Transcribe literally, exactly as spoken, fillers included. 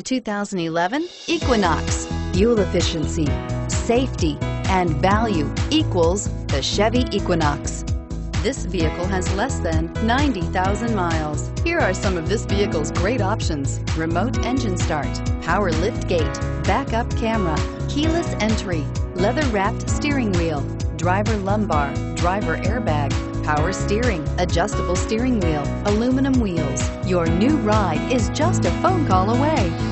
The two thousand eleven Equinox. Fuel efficiency, safety, and value equals the Chevy Equinox. This vehicle has less than ninety thousand miles. Here are some of this vehicle's great options: remote engine start, power lift gate, backup camera, keyless entry, leather-wrapped steering wheel, driver lumbar, driver airbag, power steering, adjustable steering wheel, aluminum wheels. Your new ride is just a phone call away.